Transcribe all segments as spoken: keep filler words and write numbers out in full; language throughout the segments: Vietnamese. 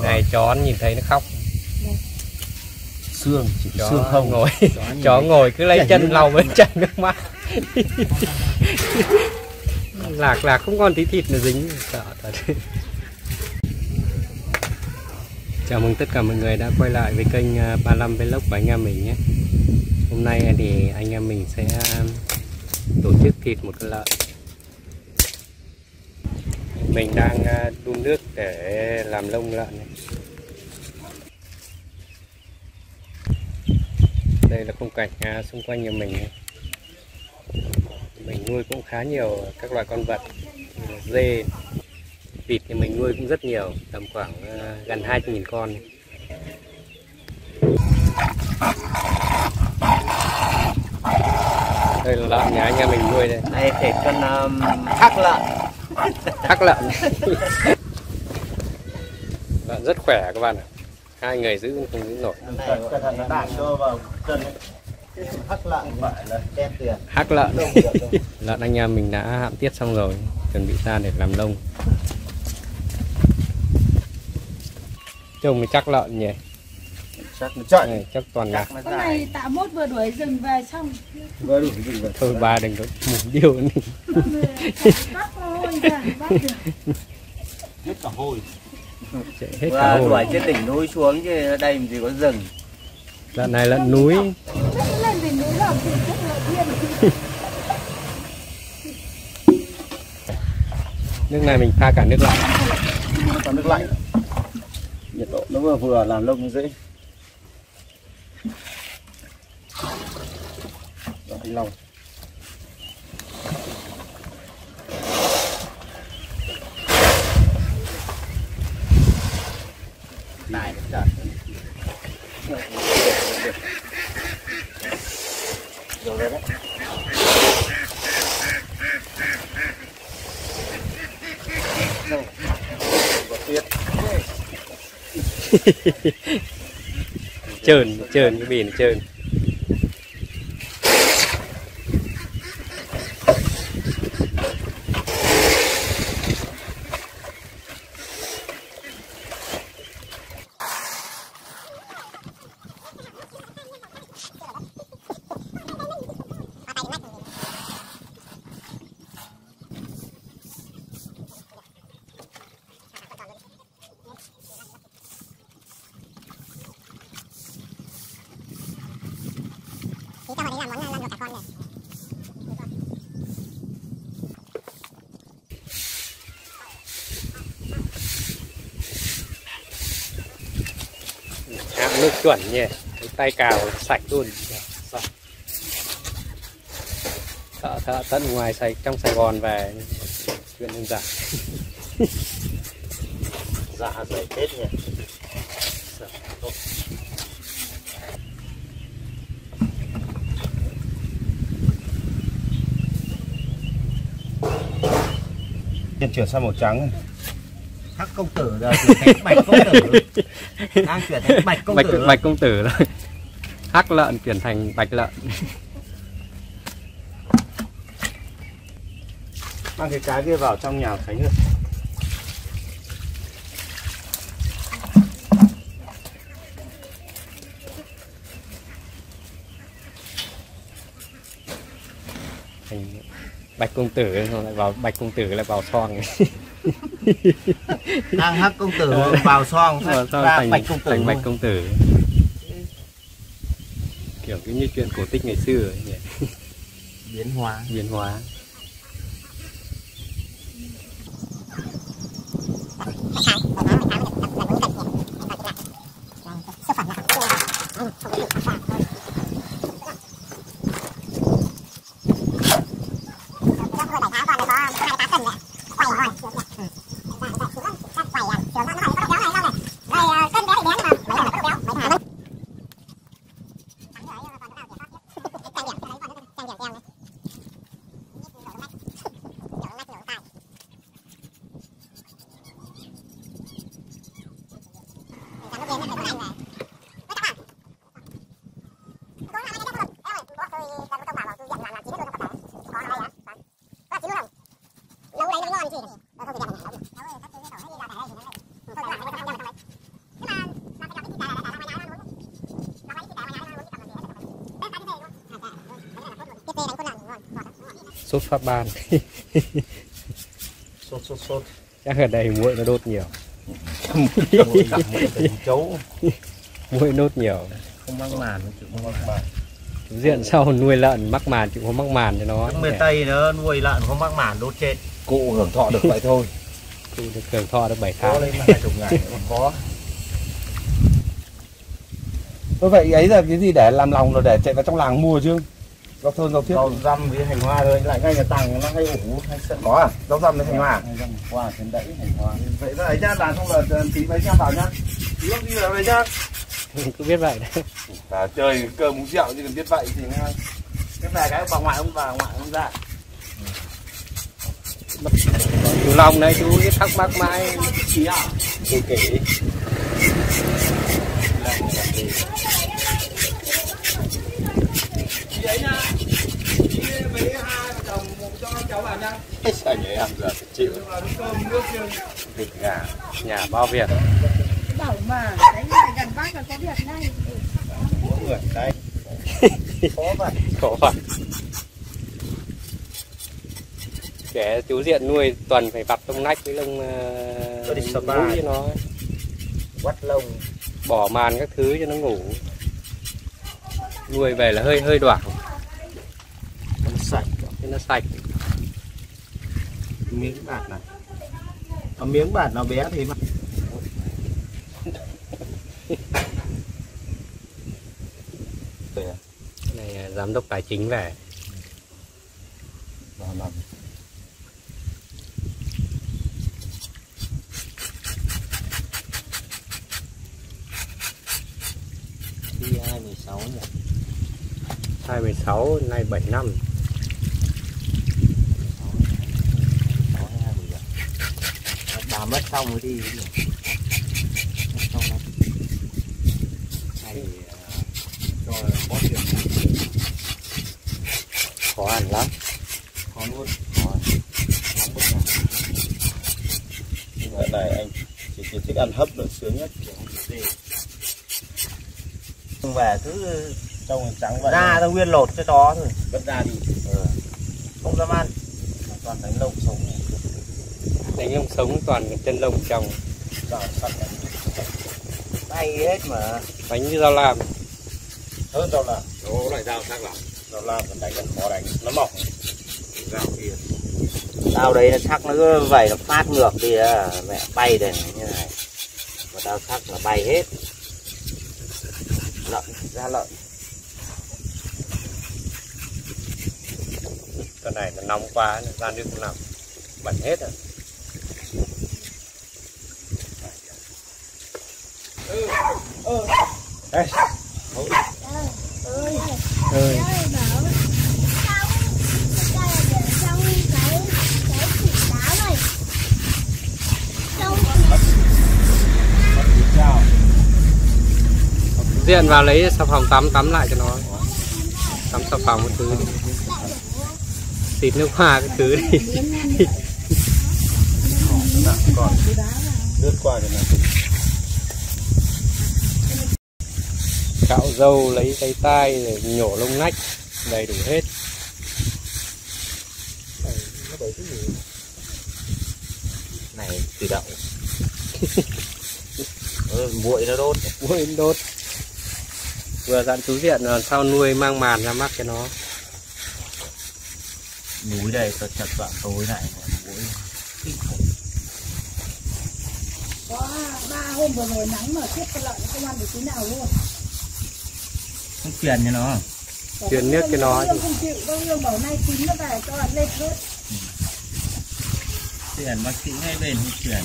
Này chó nhìn thấy nó khóc. Xương, chỉ chó xương không ngồi. Chó, chó ngồi cứ lấy chân lau với chảy nước mắt. Lạc lạc không còn tí thịt nó dính, sợ thật. Chào mừng tất cả mọi người đã quay lại với kênh ba mươi lăm Vlog của anh em mình nhé. Hôm nay thì anh em mình sẽ tổ chức thịt một con lợn. Mình đang đun nước để làm lông lợn này. Đây là khung cảnh xung quanh nhà mình này. Mình nuôi cũng khá nhiều các loại con vật, dê, vịt thì mình nuôi cũng rất nhiều, tầm khoảng gần hai trăm nghìn con. Đây là lợn nhà anh em mình nuôi đây. Đây thịt con thác lợn. Thác lợn. Lợn rất khỏe các bạn ạ. Hai người giữ cũng không giữ nổi. Hắc lợn, hắc lợn. Lợn anh em mình đã hãm tiết xong rồi, chuẩn bị ra để làm lông. Trông mới chắc lợn nhỉ? Chắc nó chạy. Này, chắc toàn là. Con này Tạ Mốt vừa đuổi rừng về xong. Vừa đuổi rừng về. Thôi ba đừng có mục điêu nữa. Bắt hôi cả, bắt được. Hết cả hôi. Chạy hết cả hôi. Đuổi trên đỉnh núi xuống chứ đây làm gì có rừng. Lợn này lợn núi. Nước này mình pha cả nước lạnh. Pha nước lạnh. Nhiệt độ nó vừa vừa làm lông dễ. Rồi anh lông. Này trời. Rồi đấy. Trơn, trơn cái bì nó trơn. Nước chuẩn nhỉ, tay cào sạch luôn. Thợ thợ tận ngoài sạch trong Sài Gòn về chuyện đơn giản. Dạ dày tết nhỉ. Chuyển sang màu trắng. Hắc công tử rồi, bạch công tử. Đang chuyển thành bạch công bạch, tử. Bạch công tử rồi. Hắc lợn chuyển thành bạch lợn. Mang cái cái kia vào trong nhà Khánh rồi. Thành bạch công tử xong lại vào bạch công tử lại vào xoong. Đang hắc công tử vào xoong ra thành bạch công tử, thành bạch công tử. Kiểu cứ như chuyện cổ tích ngày xưa ấy nhỉ. Biến hóa, biến hóa. sốt Pháp Ban. Sốt sốt sốt. Chắc ở đây muỗi nó đốt nhiều. Muỗi chấu. Muỗi đốt nhiều. Không mắc màn, chịu không mắc màn. Diện sau nuôi lợn mắc màn chịu không mắc màn cho nó. Miền Tây nó nuôi lợn không mắc màn đốt chết. Cụ hưởng thọ được vậy thôi. Cụ được hưởng thọ được bảy tháng. Có lên hai mươi ngày còn có. Thôi vậy ấy là cái gì để làm lòng rồi để chạy vào trong làng mua chứ? Rau thơm rau thiết. Rau răm với hành hoa thôi, lại ngay nhà tàng nó hay ủ hay sẵn. Có à? Rau răm với hành hoa. Răm hoa trên đẫy hành hoa. Vậy ra ấy nhá, đàn xong là tí mấy nhá vào nhá. Lúc đi vào đây nhá. Cứ biết vậy đấy. À, chơi cơm uống rượu chứ còn biết vậy thì nó... Cái này cái bà ngoại ông bà ngoại ông ra. Từ lòng đấy chú biết thắc mắc mãi. Chị ạ. Kể kể. Chị ấy nha, chị mấy hai đồng một cho cháu vào nha. Sao nhớ em giờ phải chịu. Vịt gà, nhà bao Việt. Bảo mà, đấy là gần bác là có Việt này. Mỗi người đây. Khó vậy. Khó vậy. Để chú Diện nuôi tuần phải vặt lông nách với lông mũi cho nó. Quắt lông. Bỏ màn các thứ cho nó ngủ. Nuôi về là hơi hơi đoảng. Nó sạch, nó sạch. Miếng bạt này. Có miếng bạt nào bé thì mà. Cái này giám đốc tài chính về. hai mười sáu nhỉ? hai mười sáu nay bảy năm. Bà mất xong rồi đi. Này cho bó tiền. Khó ăn lắm. Khó luôn. Khó ăn. Nhưng mà này anh chỉ, chỉ thích ăn hấp là sướng nhất. Về cứ trông trắng vậy. Ra ra nguyên lột cho chó rồi. Vứt ra đi. Ừ. Không dám ăn. Toàn đánh lông sống. Đánh lông sống toàn chân lông trong. Tay hết mà. Đánh như dao lam. Hơn dao lam. Đó lại dao khác lắm. Dao lam còn đánh còn khó đánh. Nó mỏng. Dao kia. Dao đấy là sắc nó cứ vẩy nó phát ngược đi à. Mẹ bay đây như này. Mà dao sắc là bay hết. Lợn, ra lợn. Con này nó nóng quá, nó ra nước không nằm. Bẩn hết rồi. Ừ, ừ. Ê, ừ. Ơi, ơi. Diện vào lấy xà phòng tắm tắm lại cho nó. Tắm xà phòng một thứ đi. Xịt nước hoa cái thứ đi. Lướt qua cho nó. Cạo râu lấy tay tai rồi nhổ lông nách, đầy đủ hết. Này tự động. Muỗi nó đốt, muỗi nó đốt. Vừa dặn chú Diện là sao nuôi mang màn ra mắt cho nó. Núi đây thật chật vạn tối này. Có ba hôm vừa rồi nắng mà chết cái lợn không ăn được tí nào luôn. Không truyền cho nó. Truyền nước cho nó. Không chịu, không yêu bảo nay chín nó về cho ăn lên hết. Truyền bác sĩ ngay bên không truyền.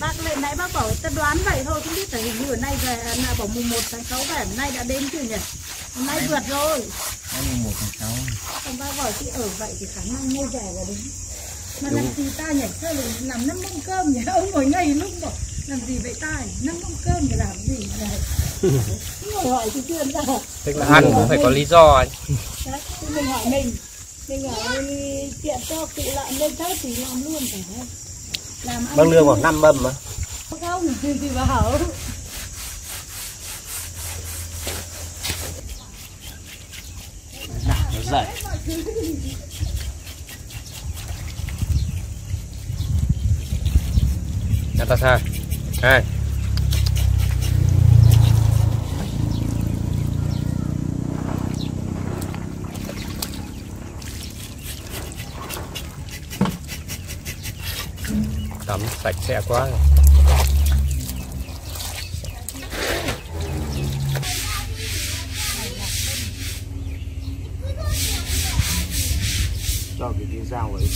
Bác lên nãy bác bảo ta đoán vậy thôi, không biết phải hình như ở nay về là bảo mùng một tháng sáu về, nay đã đến chưa nhỉ? Hôm nay vượt rồi. Nay mùng một tháng sáu. Còn bác bảo chị ở vậy thì khả năng mua về là đúng. Mà đúng. Làm gì ta nhỉ? Sao lại làm năm mâm cơm nhỉ? Ông ngồi ngay lúc bảo làm gì vậy ta nhỉ? Năm mâm cơm để làm gì nhỉ? Ngồi hỏi thì chưa ra. Tức là ăn cũng phải có lý do anh. Đấy, mình hỏi mình. Mình hỏi chuyện cho cụ lợn lên thớt thì làm luôn phải không? Bác lương khoảng năm mâm mà. Không, thì thì bảo. Nào, nó dậy. Natasha. Hai. Tắm sạch sẽ quá rồi. Cho cái đi dao ấy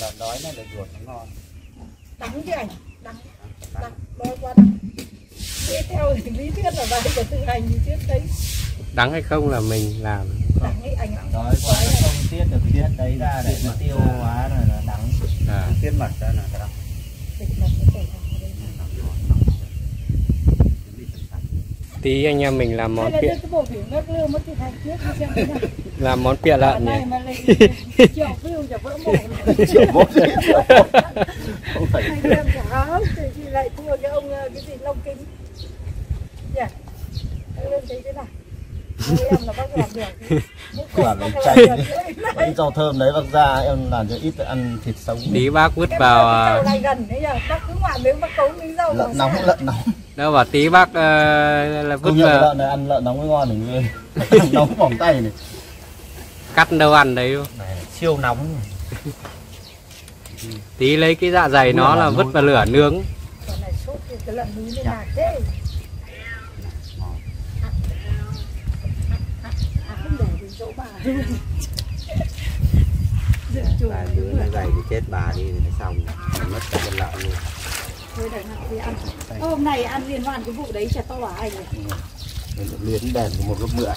là đói này là ruột nó ngon. Đắng chứ anh, đắng, đắng, đói quá đắng. Thế theo thì lý thuyết là bài của thực hành thì thuyết đấy. Đắng hay không là mình làm. Đắng ấy anh ạ. Đói quá đói không tiết được tiết đấy ra để nó tiêu hóa rồi là đắng. À. Tiết mật ra là đắng. Tí anh em mình làm món là pịa làm món pịa lợn này cái rau thơm đấy bác ra em làm cho ít ăn thịt sống tí bác vứt vào lợn nóng lợn nóng đâu bảo tí bác uh, là vứt vào lợn này ăn lợn nóng mới ngon này nóng bỏng tay này cắt đâu ăn đấy luôn siêu nóng tí lấy cái dạ dày nó là vứt vào lửa nướng bà đứa nó dày thì chết bà đi thì xong mất cả con lợn luôn. Thôi đại nào đi ăn. Ô, hôm nay ăn liên hoàn cái vụ đấy chả to à anh này. Mình được liên đèn của một lúc nữa.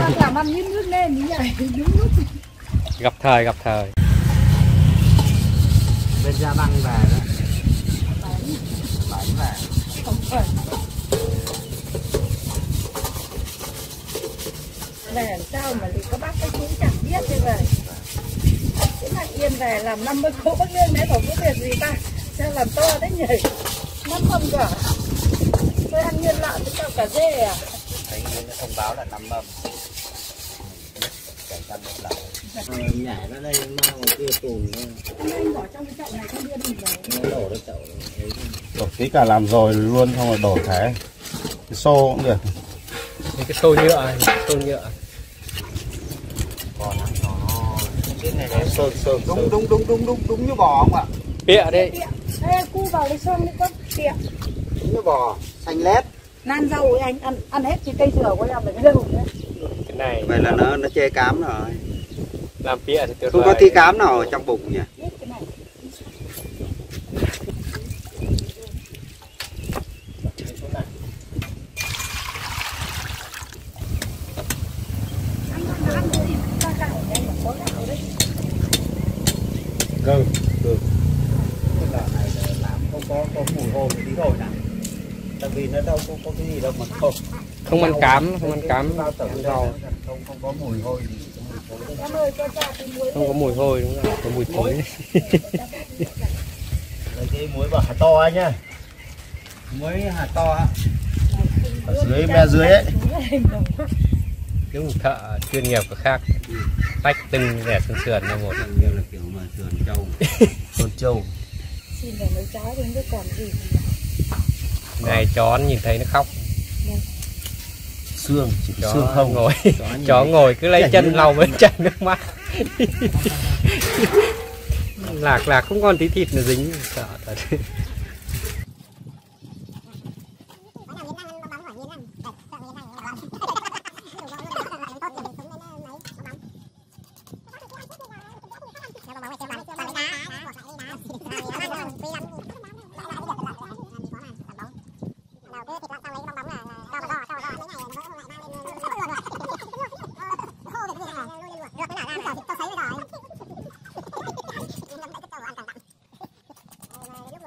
Bác làm ăn nhít nước lên như vậy đúng lúc. Gặp thời gặp thời. Bên Gia Băng về đó. Bán. Bán về. Không phải. Về làm sao mà thì các bác các chú chẳng biết thế vậy. Thế là Yên về làm năm mươi cỗ bác lên đấy không có việc gì ta. Sao làm to đấy nhỉ? Mất mâm cả. Tôi ăn nguyên lợn với cả dê à? Thấy Yên nó thông báo là năm mâm. Cảnh trăm một lợn. Nhảy ra đây mang một kia tùm thôi. Anh bỏ trong cái chậu này không biết gì rồi. Nó đổ ra chậu. Đổ tí cả làm rồi luôn xong rồi đổ thế. Cái xô cũng được. Cái xô nhựa, cái xô nhựa. Còn ăn nó. Cái này nó sơn sơn. Đúng đúng đúng đúng đúng đúng như bò không ạ? Pịa đấy. Ê, cu vào lấy sơn đi con, pịa. Cái bò xanh lét. Nan rau ấy anh ăn ăn hết thì cây dừa có làm được cái rau đấy. Cái này vậy là nó nó chê cám rồi. Làm pịa thì tuyệt vời. Không có tí cám nào ở trong bụng nhỉ? Cái này. Cơm, được. Có, có mùi hôi một tí rồi nè. Tại vì nó đâu có, có cái gì đâu mà không. Không ăn cám, không ăn cám. Không, không có mùi hôi gì. Không có mùi hôi đúng không? Có mùi thối. Lấy cái muối bỏ hạt to anh nhá. Muối hạt to á. Ở dưới me dưới ấy. Cái thợ chuyên nghiệp có khác. Tách từng rẻ sườn sườn ra một. Kiểu là kiểu mà sườn trâu. Sườn trâu. Xin để mấy cháu đến với còn gì này chó nhìn thấy nó khóc Nên. Xương chỉ chó xương không ngồi chó, chó ngồi cứ lấy chân lau với chân nước mắt lạc lạc không còn tí thịt nó dính sợ thật. Hãy subscribe cho kênh Ghiền Mì Gõ để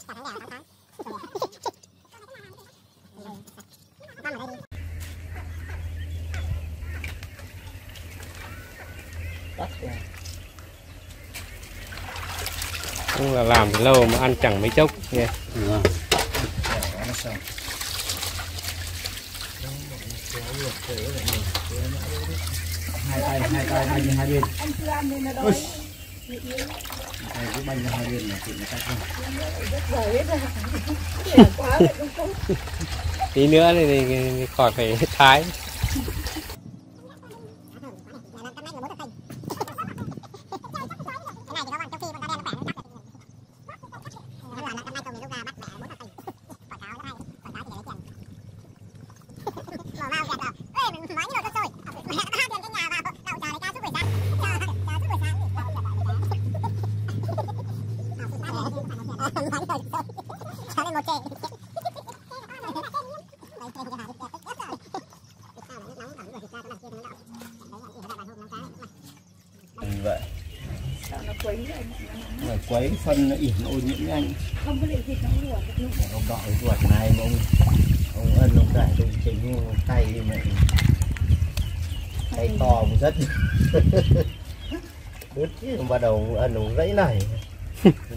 không bỏ lỡ những video hấp dẫn. đất này. Cũng là làm thì lâu mà ăn chẳng mấy chốc nha. Ừ. Hai tay, hai tay, hai bên, hai bên. Ôi. Hai cái bánh hai bên là chuyện cắt thôi. Tí nữa thì, thì khỏi phải thái. Vậy nó quấy, nó quấy phân nó ỉn ô nhiễm nhanh, không có để thịt nó luộc. Ông đội ruột này ông ông ân ông đại ông chính tay đi mà tay to cũng rất đứt chứ, bắt đầu ân ông rẫy này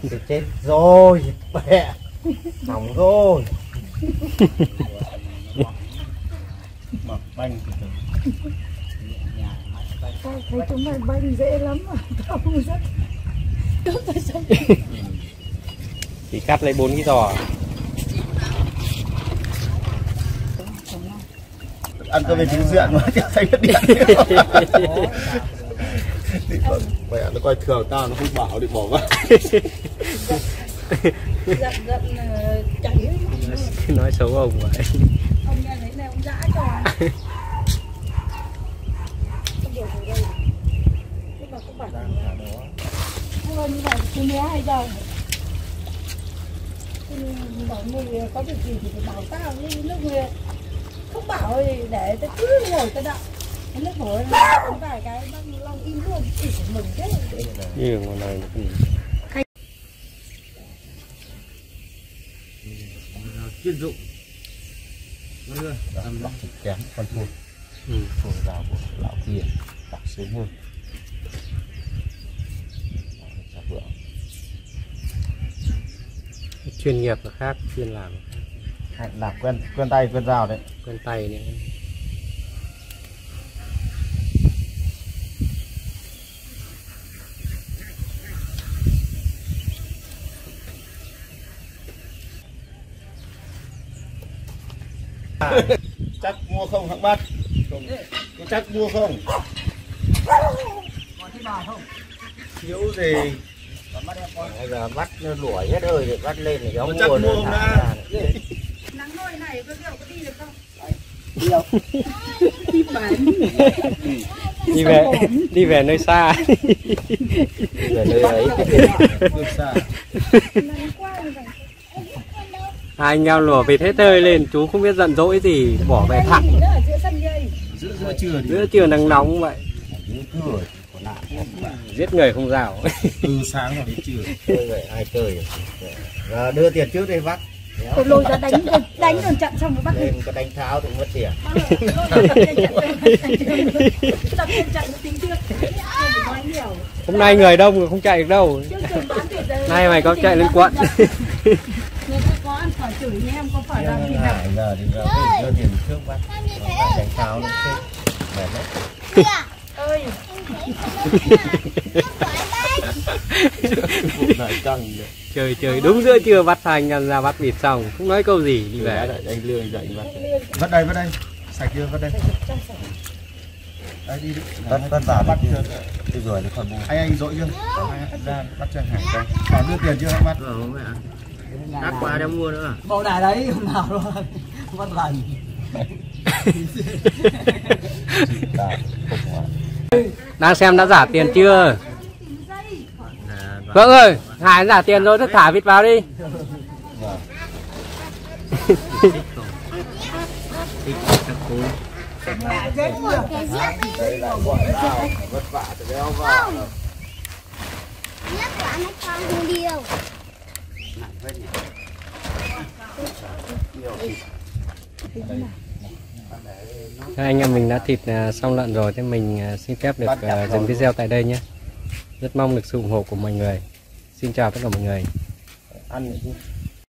thì chết rồi mẹ hỏng rồi mặc banh thấy chúng mày banh dễ lắm mà tao không rất đốt tay xong thì cắt lấy bốn cái giò ăn cơm về trứng diện mà chắc thấy hết điện mẹ nó coi thường tao, nó không bảo định bỏ vào giận giận cháy nói xấu ông vậy ông nghe thấy này ông dã tròn. Như vậy thì bé hay giờ bảo người có việc gì thì phải bảo tao, như lúc người không bảo thì để tao cứ ngồi tao đợi lúc ngồi có vài cái băng long im luôn thì mừng chết như ngoài này chuyên dụng làm lọc thịt kém còn thua phổi vào bộ lão kia đặc số mưa chuyên nghiệp là khác, chuyên làm khác. Làm quen quen tay quen rào đấy, quen tay đấy. À. Chắc mua không hạng bắt, chắc mua không? Còn bà không? Thiếu gì? Bây giờ bắt nó lủi hết hơi rồi, bắt lên thì gió mùa nó thả ra. Nắng nôi này có rượu có đi được không? Đi đâu? Đi bán. Đi về, đi về nơi xa. Đi về nơi ấy. Nơi xa. Hai anh nhau lủa vịt hết hơi lên, chú không biết giận dỗi gì, bỏ về thẳng. Giữa giữa trưa, giữa trưa nắng nóng vậy. Giết người không rào. Từ sáng rồi đến trưa. Chơi vậy ai chơi rồi. Đưa tiền trước đây bắt. Tôi lôi ra đánh đánh, đánh đòn chặn xong rồi bắt. Nên có đánh tháo thì cũng mất tiền. Tập tiền chặn nó tính trước. Hôm nay người đông rồi không chạy được đâu. Nay mày có chạy lên quận. Người ta có ăn phở chửi nha em, có phở làm gì nào. Giờ thì đưa tiền trước bắt. Đánh tháo nó chết. Ơi. Trời trời đúng giữa trưa bắt thành nhân ra bắt vịt xong không nói câu gì đi về. Anh lừa dậy bắt. Bắt đây bắt đây. Sạch chưa bắt đây. Đây đi. Bắt bắt giả bắt chưa. Bây giờ nó còn bù. Anh anh dỗi chưa? Bắt cho hàng đây. Còn đưa tiền chưa anh bắt? Rồi không ạ. Cắt qua đem mua nữa à? Bộ đài đấy hôm nào luôn. Bắt lần. Đang xem đã giả tiền chưa? Vâng ơi, Hải giả tiền rồi, thức thả vịt vào đi. Hai anh em mình đã thịt xong lợn rồi, thế mình xin phép được dừng video tại đây nhé. Rất mong được sự ủng hộ của mọi người. Xin chào tất cả mọi người. Ăn